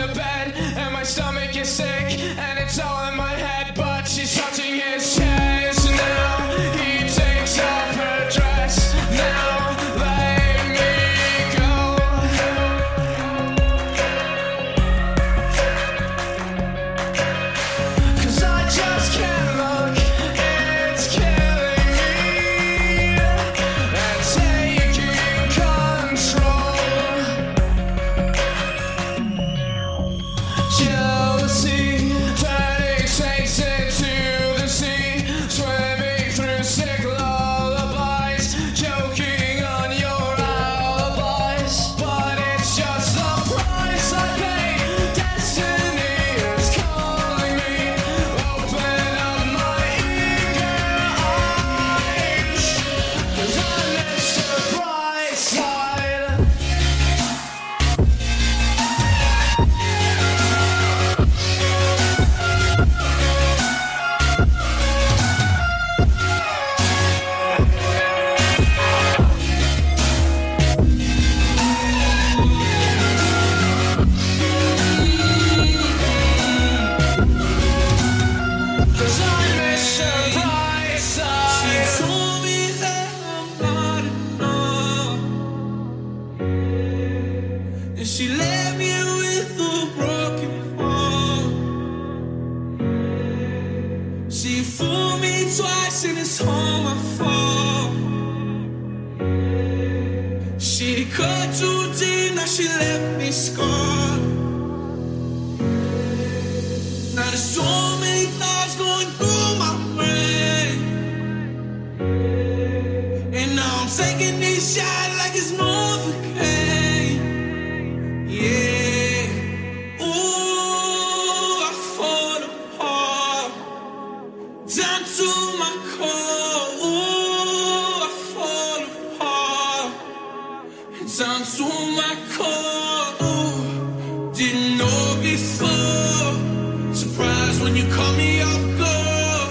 in the bed, and my stomach is sick, and it's all in my head, but she's touching his chest. Now he takes off her dress. Now let me go, 'cause I just can't look, it's killing me, and taking control. Jealousy. And she left me with a broken heart. She fooled me twice and it's all my fault. She cut too deep, now she left me scarred. Now there's so many thoughts going through my brain, and now I'm taking these shots like it's Novocaine. Down to my core, ooh, I fall apart. Down to my core, ooh, didn't know before. Surprised when you call me up, girl.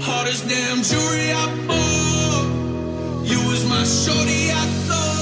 Hardest damn jewelry I bought. You was my shorty, I thought.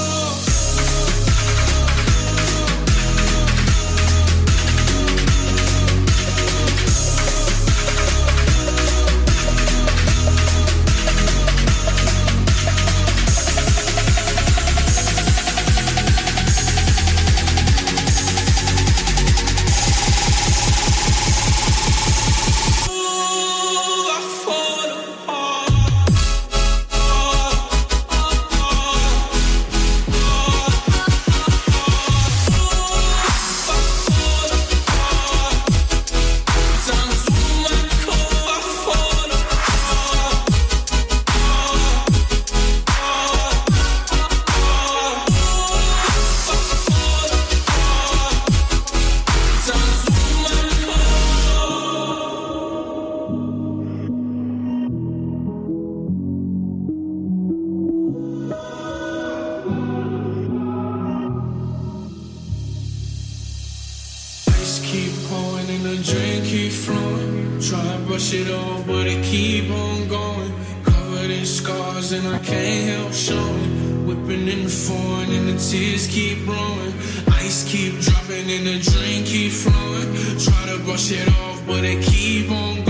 Keep pouring and the drink keep flowing. Try to brush it off, but it keep on going. Covered in scars and I can't help showing. Whipping in the foreign and the tears keep blowing. Ice keep dropping and the drink keep flowing. Try to brush it off, but it keep on going.